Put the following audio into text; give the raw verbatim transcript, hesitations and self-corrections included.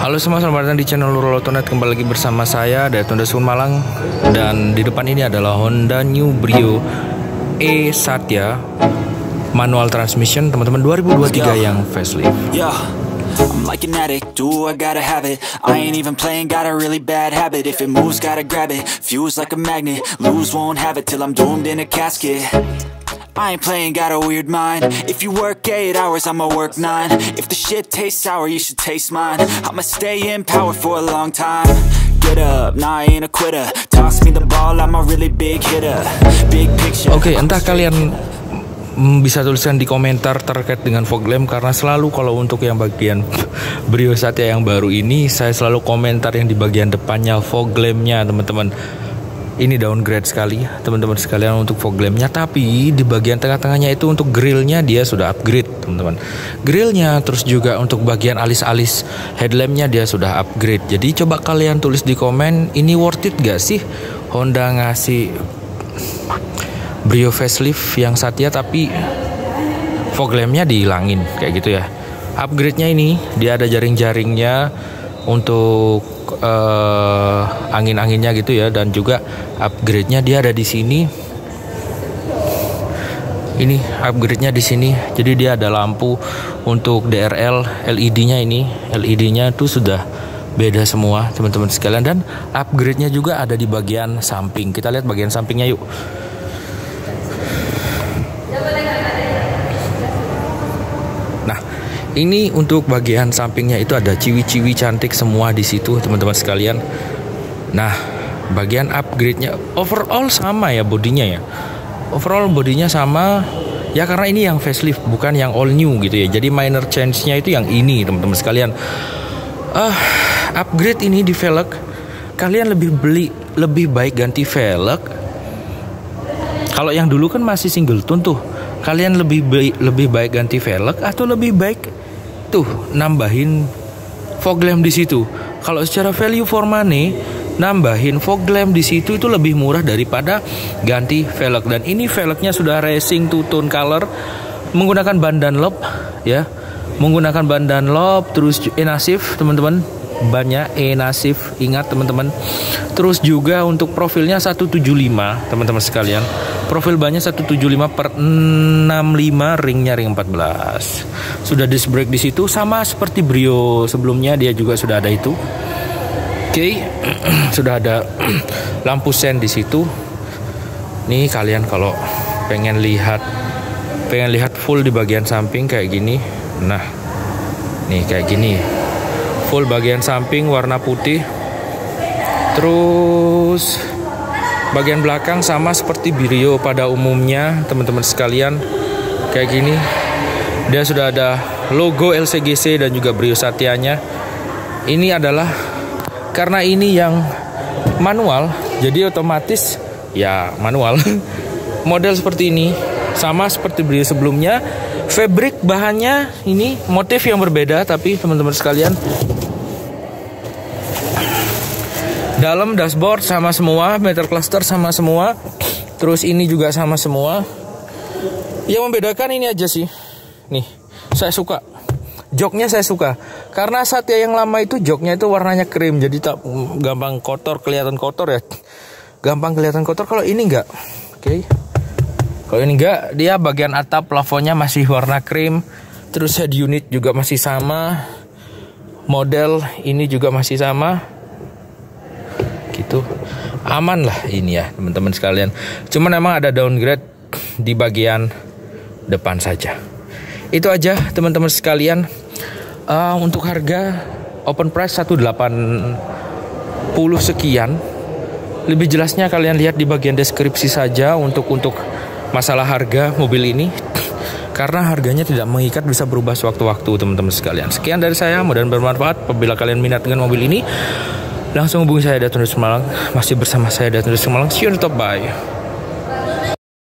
Halo semua, selamat datang di channel Nurul Autonet. Kembali lagi bersama saya, Dayat dari Sukun Malang. Dan di depan ini adalah Honda New Brio E Satya manual transmission, teman-teman, dua ribu dua puluh tiga yang facelift. Yeah. I'm like an addict, do I gotta have it. I ain't even playing, got a really bad habit. If it moves, gotta grab it, fuse like a magnet. Lose, won't have it till I'm doomed in a casket. I ain't playing, got a weird mind. If you work eight hours, I'ma work nine. If the shit tastes sour, you should taste mine. I'ma stay in power for a long time. Get up, nah I ain't a quitter. Toss me the ball, I'm a really big hitter. Big picture. Oke, okay, entah kalian bisa tuliskan di komentar terkait dengan fog lamp, karena selalu kalau untuk yang bagian Brio Satya yang baru ini saya selalu komentar yang di bagian depannya fog lampnya, teman-teman. Ini downgrade sekali, teman-teman sekalian, untuk fog lampnya. Tapi di bagian tengah-tengahnya itu untuk grillnya dia sudah upgrade, teman-teman. Grillnya, terus juga untuk bagian alis-alis headlampnya dia sudah upgrade. Jadi coba kalian tulis di komen, ini worth it gak sih Honda ngasih Brio facelift yang Satya tapi fog lampnya dihilangin, kayak gitu ya. Upgrade-nya ini dia ada jaring-jaringnya untuk uh, angin-anginnya gitu ya, dan juga upgrade-nya dia ada di sini. Ini upgrade-nya di sini. Jadi dia ada lampu untuk D R L, L E D-nya ini, L E D-nya itu sudah beda semua, teman-teman sekalian, dan upgrade-nya juga ada di bagian samping. Kita lihat bagian sampingnya yuk. Ini untuk bagian sampingnya itu ada ciwi-ciwi cantik semua di situ, teman-teman sekalian. Nah, bagian upgrade-nya overall sama ya bodinya ya. Overall bodinya sama ya, karena ini yang facelift bukan yang all new gitu ya. Jadi minor change-nya itu yang ini, teman-teman sekalian. Ah, uh, upgrade ini di velg kalian lebih beli lebih baik ganti velg. Kalau yang dulu kan masih singleton tuh. Kalian lebih baik lebih baik ganti velg atau lebih baik tuh nambahin fog lamp di situ. Kalau secara value for money, nambahin fog lamp di situ itu lebih murah daripada ganti velg. Dan ini velgnya sudah racing two tone color menggunakan ban Dunlop ya. Menggunakan ban Dunlop, terus enasif, teman-teman. Bannya enasif, ingat teman-teman. Terus juga untuk profilnya seratus tujuh puluh lima, teman-teman sekalian. Profil bannya seratus tujuh puluh lima per enam puluh lima, ringnya ring empat belas. Sudah disc brake di situ, sama seperti Brio sebelumnya dia juga sudah ada itu. Oke, okay. Sudah ada lampu sen di situ. Nih kalian kalau pengen lihat pengen lihat full di bagian samping kayak gini. Nah, nih kayak gini. Full bagian samping warna putih. Terus bagian belakang sama seperti Brio pada umumnya, teman-teman sekalian. Kayak gini. Dia sudah ada logo L C G C dan juga Brio Satyanya. Ini adalah karena ini yang manual, jadi otomatis ya manual. Model seperti ini sama seperti Brio sebelumnya. Fabric bahannya ini motif yang berbeda, tapi teman-teman sekalian dalam dashboard sama semua, meter cluster sama semua, terus ini juga sama semua. Yang membedakan ini aja sih. Nih, saya suka joknya, saya suka karena Satya yang lama itu joknya itu warnanya krim, jadi tak gampang kotor, kelihatan kotor ya. Gampang kelihatan kotor. Kalau ini enggak. Oke. Okay. Kalau ini enggak, dia bagian atap plafonnya masih warna krim. Terus head unit juga masih sama. Model ini juga masih sama. Gitu. Aman lah ini ya, teman-teman sekalian. Cuman emang ada downgrade di bagian depan saja. Itu aja, teman-teman sekalian. Uh, untuk harga open price seratus delapan puluh sekian. Lebih jelasnya kalian lihat di bagian deskripsi saja untuk untuk masalah harga mobil ini, karena harganya tidak mengikat, bisa berubah sewaktu-waktu, teman-teman sekalian. Sekian dari saya, mudah-mudahan bermanfaat. Apabila kalian minat dengan mobil ini, langsung hubungi saya, Dayat Malang. Masih bersama saya, Dayat Malang. See you on the top, bye.